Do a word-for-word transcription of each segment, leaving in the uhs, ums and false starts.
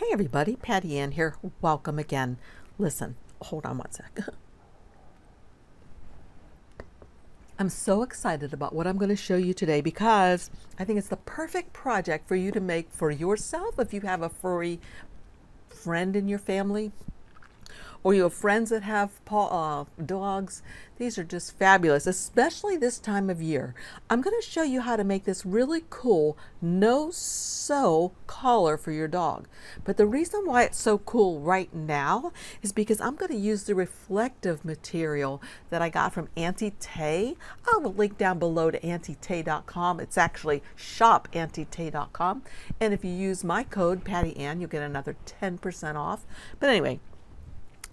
Hey everybody, Patty Ann here. Welcome again. Listen, hold on one sec. I'm so excited about what I'm going to show you today because I think it's the perfect project for you to make for yourself if you have a furry friend in your family or you have friends that have paw, uh, dogs. These are just fabulous, especially this time of year. I'm going to show you how to make this really cool no-sew collar for your dog. But the reason why it's so cool right now is because I'm going to use the reflective material that I got from Auntie Tay. I will link down below to Auntie Tay dot com. It's actually shop Auntie Tay dot com. And if you use my code, Patty Ann, you'll get another ten percent off. But anyway,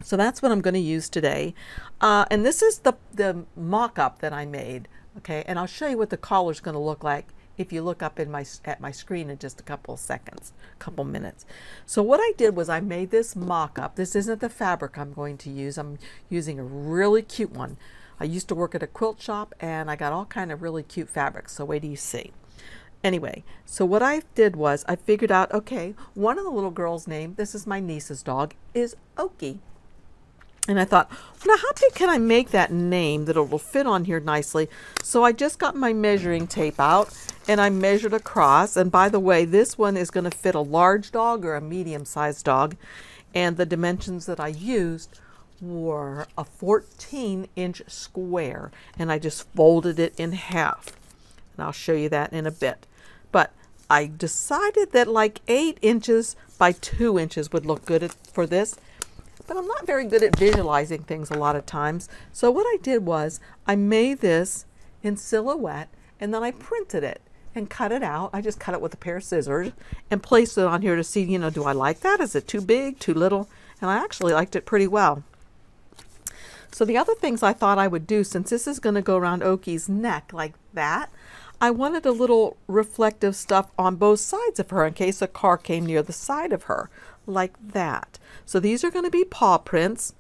so that's what I'm going to use today. Uh, and this is the, the mock-up that I made, okay? And I'll show you what the collar is going to look like if you look up in my, at my screen in just a couple of seconds, a couple minutes. So what I did was I made this mock-up. This isn't the fabric I'm going to use. I'm using a really cute one. I used to work at a quilt shop, and I got all kind of really cute fabrics. So wait till you see. Anyway, so what I did was I figured out, okay, one of the little girls' name, this is my niece's dog, is Oki. And I thought, now how big can I make that name that it'll fit on here nicely? So I just got my measuring tape out and I measured across. And by the way, this one is going to fit a large dog or a medium-sized dog. And the dimensions that I used were a fourteen inch square. And I just folded it in half. And I'll show you that in a bit. But I decided that like eight inches by two inches would look good for this. But I'm not very good at visualizing things a lot of times. So what I did was I made this in Silhouette and then I printed it and cut it out. I just cut it with a pair of scissors and placed it on here to see, you know, do I like that? Is it too big, too little? And I actually liked it pretty well. So the other things I thought I would do, since this is going to go around Oki's neck like that, I wanted a little reflective stuff on both sides of her in case a car came near the side of her, like that. So these are going to be paw prints,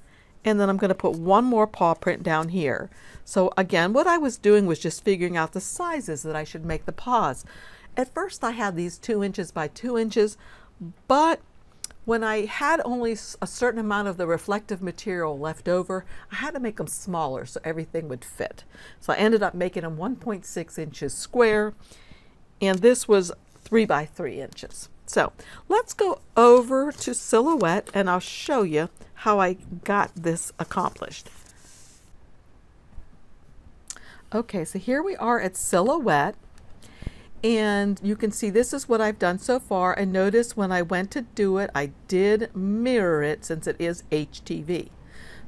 and then I'm going to put one more paw print down here. So again, what I was doing was just figuring out the sizes that I should make the paws. At first I had these two inches by two inches, but when I had only a certain amount of the reflective material left over, I had to make them smaller so everything would fit. So I ended up making them one point six inches square, and this was three by three inches. So let's go over to Silhouette and I'll show you how I got this accomplished. Okay, so here we are at Silhouette. And you can see this is what I've done so far. And notice when I went to do it, I did mirror it since it is H T V.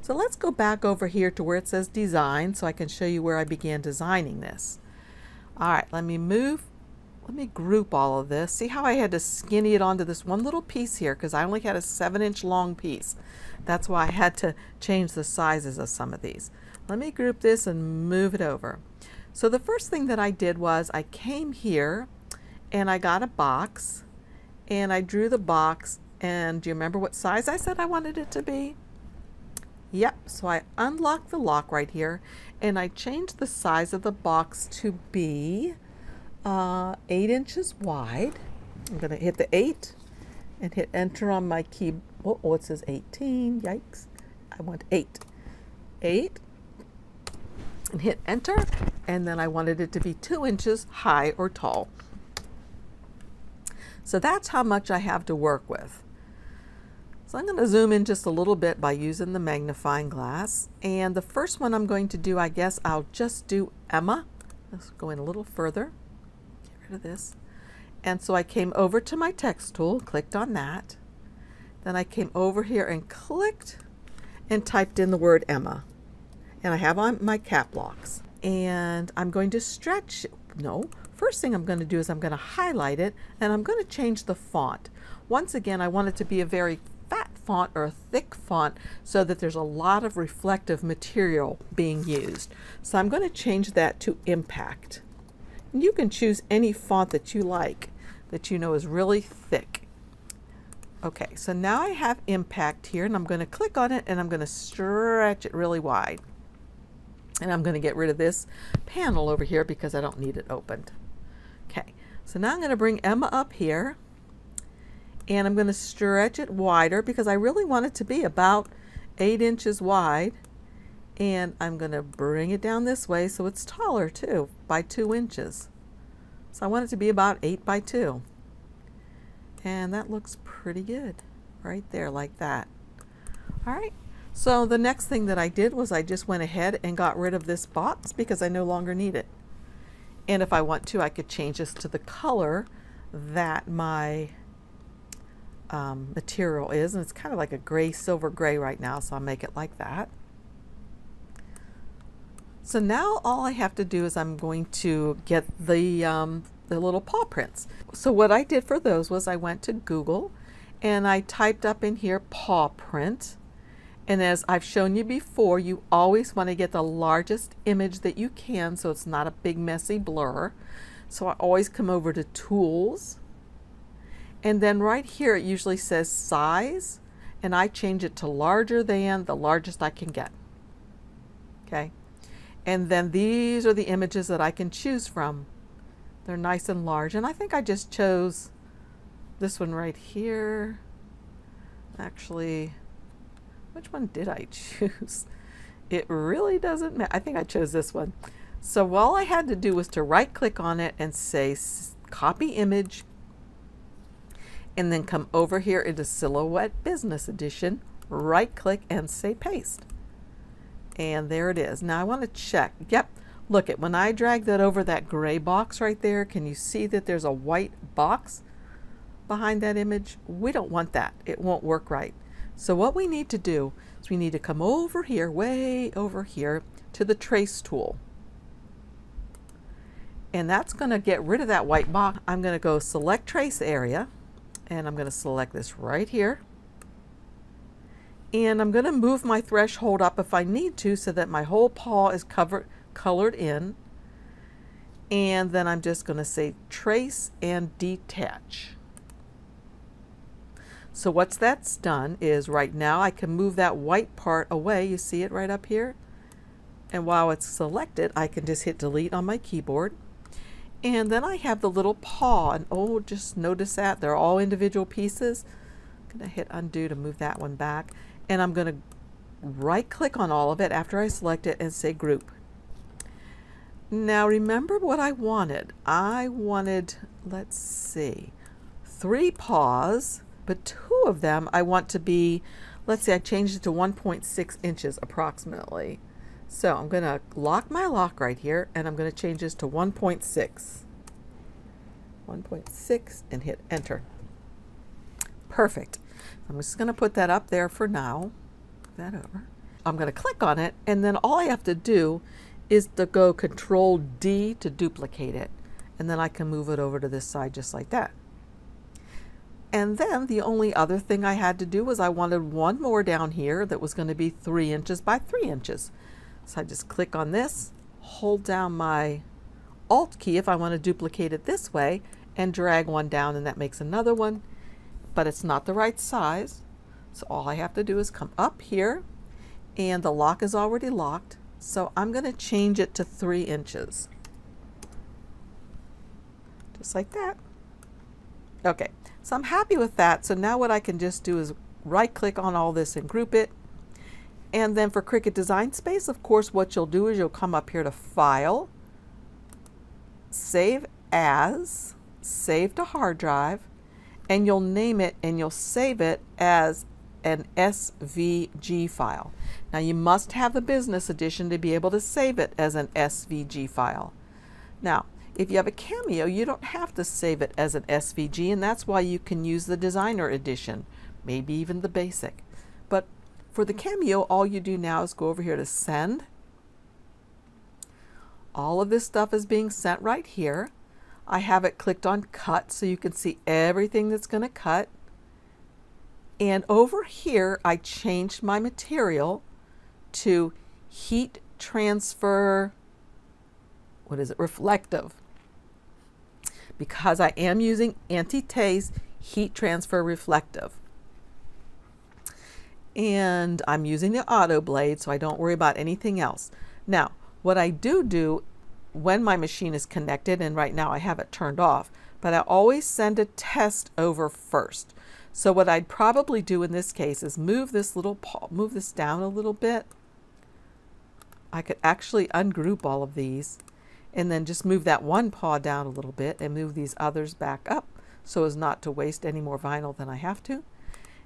So let's go back over here to where it says design so I can show you where I began designing this. All right, let me move. Let me group all of this. See how I had to skinny it onto this one little piece here because I only had a seven inch long piece. That's why I had to change the sizes of some of these. Let me group this and move it over. So the first thing that I did was I came here and I got a box and I drew the box, and do you remember what size I said I wanted it to be? Yep, so I unlocked the lock right here and I changed the size of the box to be uh, eight inches wide. I'm going to hit the eight and hit enter on my key. Oh, oh, it says eighteen, yikes. I want eight. Eight. And hit enter, and then I wanted it to be two inches high or tall. So that's how much I have to work with. So I'm going to zoom in just a little bit by using the magnifying glass. And the first one I'm going to do, I guess I'll just do Emma. Let's go in a little further. Get rid of this. And so I came over to my text tool, clicked on that. Then I came over here and clicked and typed in the word Emma. And I have on my cap blocks. And I'm going to stretch, no, first thing I'm going to do is I'm going to highlight it and I'm going to change the font. Once again, I want it to be a very fat font or a thick font so that there's a lot of reflective material being used. So I'm going to change that to Impact. And you can choose any font that you like that you know is really thick. Okay, so now I have Impact here and I'm going to click on it and I'm going to stretch it really wide. And I'm going to get rid of this panel over here because I don't need it opened. Okay, so now I'm going to bring Emma up here and I'm going to stretch it wider because I really want it to be about eight inches wide, and I'm going to bring it down this way so it's taller too by two inches. So I want it to be about eight by two, and that looks pretty good right there like that. All right, so the next thing that I did was I just went ahead and got rid of this box because I no longer need it. And if I want to, I could change this to the color that my um, material is, and it's kind of like a gray, silver gray right now, so I'll make it like that. So now all I have to do is I'm going to get the, um, the little paw prints. So what I did for those was I went to Google and I typed up in here paw print. And as I've shown you before, you always want to get the largest image that you can so it's not a big messy blur. So I always come over to Tools, and then right here it usually says Size, and I change it to larger than the largest I can get. Okay. And then these are the images that I can choose from. They're nice and large, and I think I just chose this one right here. Actually, which one did I choose? It really doesn't matter. I think I chose this one. So all I had to do was to right click on it and say copy image, and then come over here into Silhouette Business Edition, right click and say paste. And there it is. Now I want to check. Yep, look at when I drag that over that gray box right there, can you see that there's a white box behind that image? We don't want that. It won't work right. So what we need to do is we need to come over here, way over here to the trace tool. And that's going to get rid of that white box. I'm going to go select trace area, and I'm going to select this right here. And I'm going to move my threshold up if I need to so that my whole paw is covered, colored in. And then I'm just going to say trace and detach. So what's that's done is right now I can move that white part away. You see it right up here? And while it's selected, I can just hit delete on my keyboard. And then I have the little paw, and oh, just notice that they're all individual pieces. I'm going to hit undo to move that one back, and I'm going to right click on all of it after I select it and say group. Now remember what I wanted. I wanted, let's see, three paws, but two of them I want to be, let's see, I changed it to one point six inches approximately. So I'm going to lock my lock right here, and I'm going to change this to one point six, one point six, and hit enter. Perfect. I'm just going to put that up there for now. Put that over. I'm going to click on it, and then all I have to do is to go Control D to duplicate it, and then I can move it over to this side just like that. And then the only other thing I had to do was I wanted one more down here that was going to be three inches by three inches. So I just click on this, hold down my Alt key if I want to duplicate it this way, and drag one down, and that makes another one, but it's not the right size. So all I have to do is come up here, and the lock is already locked, so I'm going to change it to three inches. Just like that. Okay, so I'm happy with that. So now what I can just do is right click on all this and group it. And then for Cricut Design Space, of course, what you'll do is you'll come up here to File, Save As, Save to Hard Drive, and you'll name it, and you'll save it as an S V G file. Now you must have the Business Edition to be able to save it as an S V G file. Now, if you have a Cameo, you don't have to save it as an S V G, and that's why you can use the Designer Edition, maybe even the Basic. But for the Cameo, all you do now is go over here to Send. All of this stuff is being sent right here. I have it clicked on Cut so you can see everything that's going to cut. And over here, I changed my material to heat transfer, what is it, reflective, because I am using Auntie Tay's heat transfer reflective. And I'm using the auto blade, so I don't worry about anything else. Now, what I do do when my machine is connected, and right now I have it turned off, but I always send a test over first. So what I'd probably do in this case is move this little paw, move this down a little bit. I could actually ungroup all of these and then just move that one paw down a little bit and move these others back up so as not to waste any more vinyl than I have to.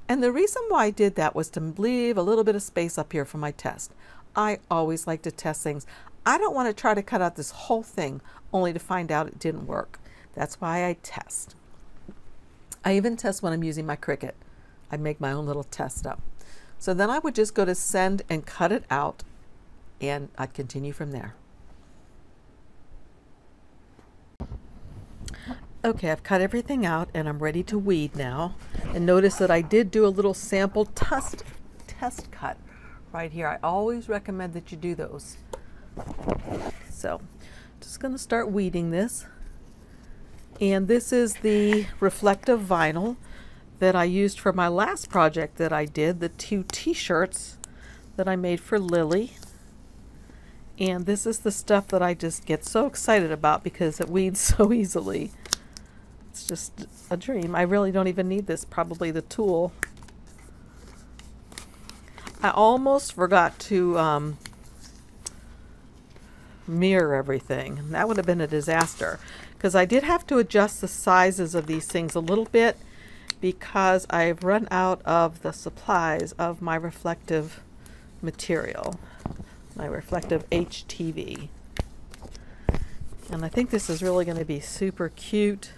And the reason why I did that was to leave a little bit of space up here for my test. I always like to test things. I don't want to try to cut out this whole thing only to find out it didn't work. That's why I test. I even test when I'm using my Cricut. I make my own little test up. So then I would just go to send and cut it out, and I'd continue from there. Okay, I've cut everything out and I'm ready to weed now. And notice that I did do a little sample test, test cut right here. I always recommend that you do those. So, just gonna start weeding this. And this is the reflective vinyl that I used for my last project that I did, the two t-shirts that I made for Lily. And this is the stuff that I just get so excited about because it weeds so easily. It's just a dream. I really don't even need this, probably the tool. I almost forgot to um, mirror everything. That would have been a disaster because I did have to adjust the sizes of these things a little bit because I've run out of the supplies of my reflective material, my reflective H T V. And I think this is really going to be super cute.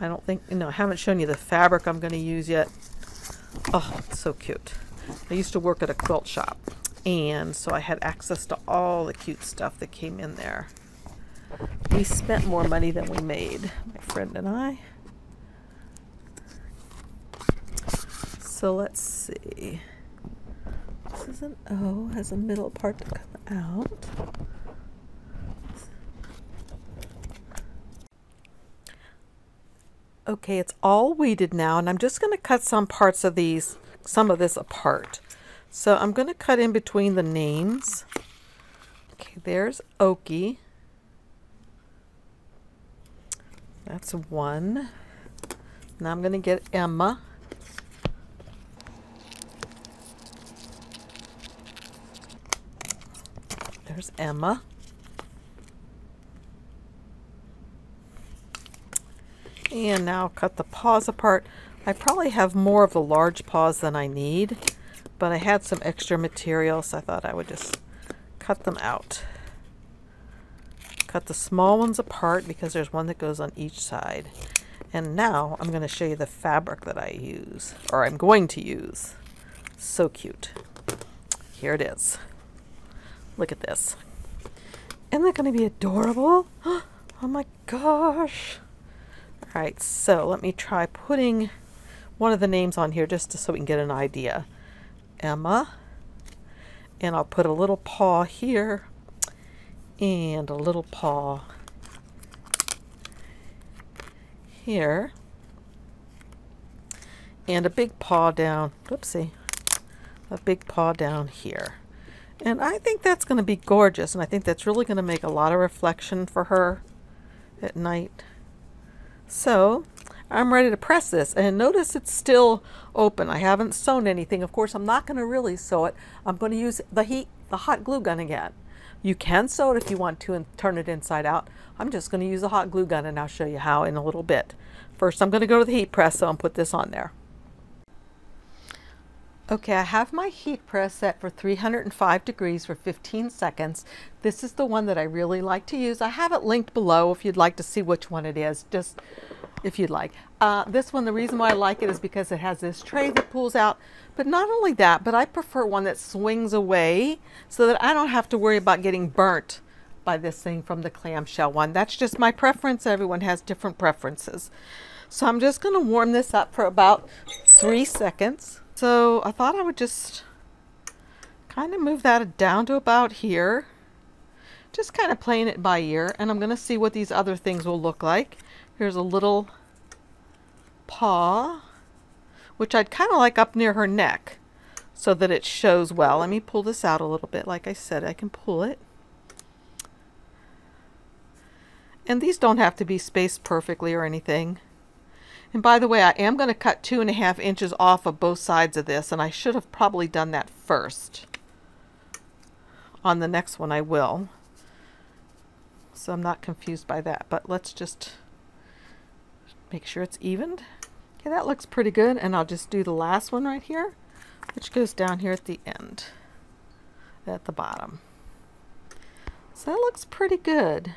I don't think, you know, I haven't shown you the fabric I'm going to use yet. Oh, it's so cute. I used to work at a quilt shop, and so I had access to all the cute stuff that came in there. We spent more money than we made, my friend and I. So let's see. This is an O, has a middle part to come out. Okay, it's all weeded now, and I'm just going to cut some parts of these, some of this apart. So I'm going to cut in between the names. Okay, there's Oki. That's one. Now I'm going to get Emma. There's Emma. And now cut the paws apart. I probably have more of the large paws than I need, but I had some extra material, so I thought I would just cut them out. Cut the small ones apart because there's one that goes on each side. And now I'm going to show you the fabric that I use, or I'm going to use. So cute. Here it is. Look at this. Isn't that going to be adorable? Oh my gosh. Alright, so let me try putting one of the names on here just to, so we can get an idea. Emma. And I'll put a little paw here and a little paw here and a big paw down, oopsie, a big paw down here. And I think that's going to be gorgeous, and I think that's really going to make a lot of reflection for her at night. So I'm ready to press this, and notice it's still open. I haven't sewn anything. Of course, I'm not going to really sew it. I'm going to use the heat, the hot glue gun again. You can sew it if you want to and turn it inside out. I'm just going to use the hot glue gun, and I'll show you how in a little bit. First, I'm going to go to the heat press, so I'll put this on there. Okay, I have my heat press set for three hundred five degrees for fifteen seconds. This is the one that I really like to use. I have it linked below if you'd like to see which one it is, just if you'd like. Uh, this one, the reason why I like it is because it has this tray that pulls out, but not only that, but I prefer one that swings away so that I don't have to worry about getting burnt by this thing from the clamshell one. That's just my preference. Everyone has different preferences. So I'm just going to warm this up for about three seconds. So I thought I would just kind of move that down to about here, just kind of playing it by ear, and I'm going to see what these other things will look like. Here's a little paw, which I'd kind of like up near her neck so that it shows well. Let me pull this out a little bit. Like I said, I can pull it. And these don't have to be spaced perfectly or anything. And by the way, I am going to cut two and a half inches off of both sides of this, and I should have probably done that first. On the next one I will. So I'm not confused by that, but let's just make sure it's evened. Okay, that looks pretty good, and I'll just do the last one right here, which goes down here at the end, at the bottom. So that looks pretty good.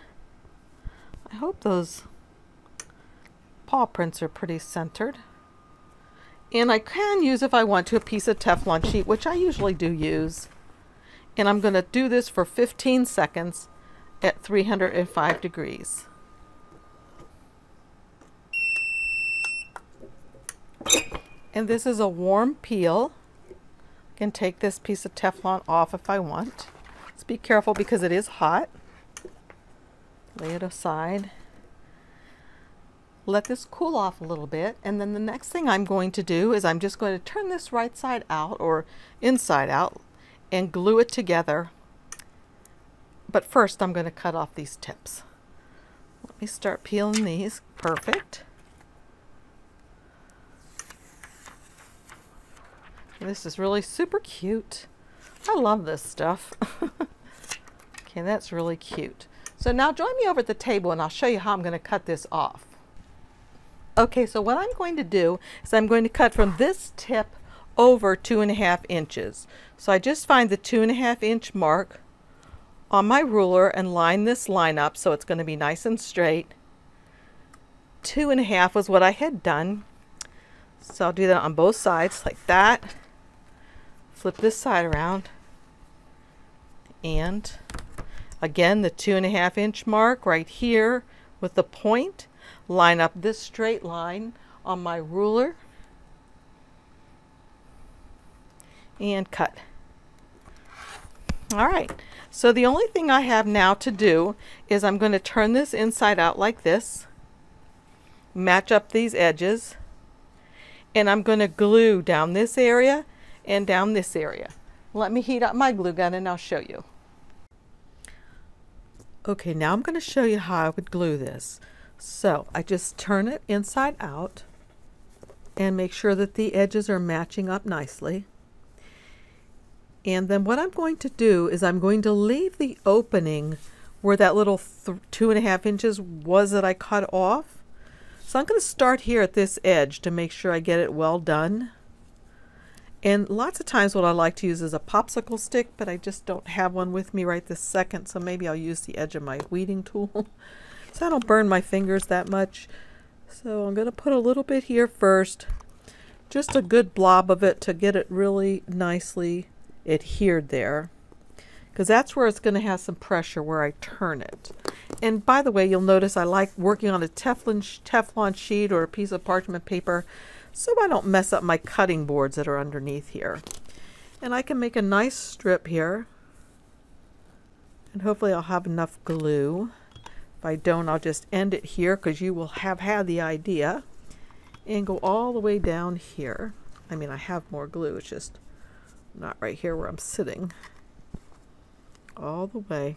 I hope those paw prints are pretty centered. And I can use, if I want to, a piece of Teflon sheet, which I usually do use. And I'm going to do this for fifteen seconds at three hundred five degrees. And this is a warm peel. I can take this piece of Teflon off if I want. Let's be careful because it is hot. Lay it aside. Let this cool off a little bit, and then the next thing I'm going to do is I'm just going to turn this right side out, or inside out, and glue it together. But first I'm going to cut off these tips. Let me start peeling these. Perfect. This is really super cute. I love this stuff. Okay, that's really cute. So now join me over at the table and I'll show you how I'm going to cut this off. Okay, so what I'm going to do is I'm going to cut from this tip over two and a half inches. So I just find the two and a half inch mark on my ruler and line this line up so it's going to be nice and straight. Two and a half was what I had done. So I'll do that on both sides like that. Flip this side around. And again, the two and a half inch mark right here with the point. Line up this straight line on my ruler and cut. All right, so the only thing I have now to do is I'm going to turn this inside out like this, match up these edges, and I'm going to glue down this area and down this area. Let me heat up my glue gun and I'll show you. Okay, now I'm going to show you how I would glue this. So I just turn it inside out and make sure that the edges are matching up nicely. And then what I'm going to do is I'm going to leave the opening where that little th two and a half inches was that I cut off. So I'm going to start here at this edge to make sure I get it well done. And lots of times what I like to use is a popsicle stick, but I just don't have one with me right this second, so maybe I'll use the edge of my weeding tool. So I don't burn my fingers that much. So I'm going to put a little bit here first, just a good blob of it to get it really nicely adhered there, because that's where it's going to have some pressure where I turn it. And by the way, you'll notice I like working on a Teflon, sh Teflon sheet or a piece of parchment paper so I don't mess up my cutting boards that are underneath here. And I can make a nice strip here, and hopefully I'll have enough glue. If I don't, I'll just end it here because you will have had the idea, and go all the way down here. I mean, I have more glue, it's just not right here where I'm sitting. All the way.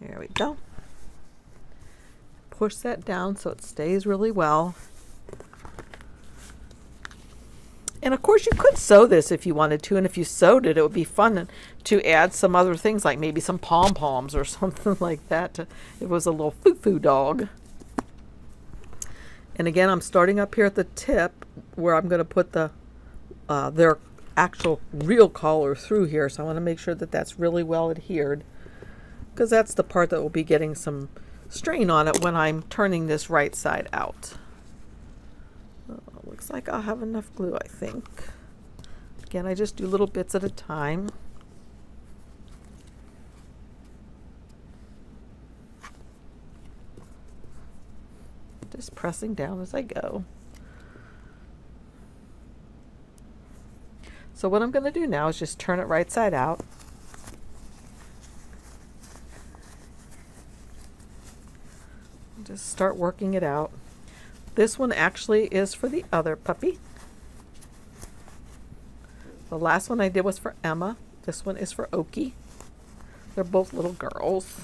There we go. Push that down so it stays really well. And of course you could sew this if you wanted to, and if you sewed it, it would be fun to add some other things, like maybe some pom-poms or something like that. To, it was a little foo-foo dog. And again, I'm starting up here at the tip where I'm going to put the uh, their actual real collar through here. So I want to make sure that that's really well adhered, because that's the part that will be getting some strain on it when I'm turning this right side out. Looks like I'll have enough glue, I think. Again, I just do little bits at a time. Just pressing down as I go. So what I'm going to do now is just turn it right side out. Just start working it out. This one actually is for the other puppy. The last one I did was for Emma. This one is for Oki. They're both little girls.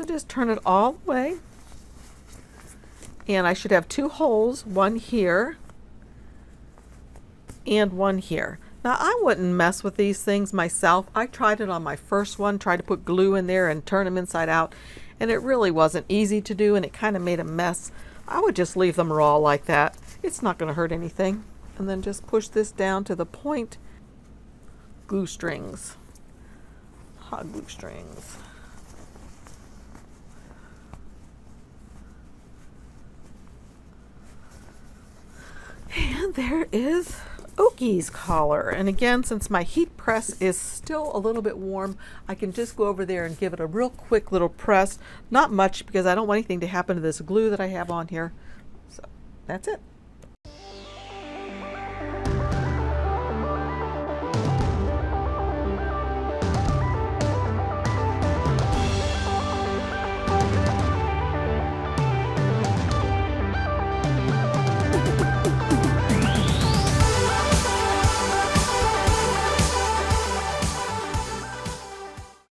So just turn it all the way. And I should have two holes, one here and one here. Now I wouldn't mess with these things myself. I tried it on my first one, tried to put glue in there and turn them inside out, and it really wasn't easy to do, and it kind of made a mess. I would just leave them raw like that. It's not going to hurt anything. And then just push this down to the point. Glue strings. Hot glue strings. And there is Oki's collar. And again, since my heat press is still a little bit warm, I can just go over there and give it a real quick little press. Not much, because I don't want anything to happen to this glue that I have on here. So that's it.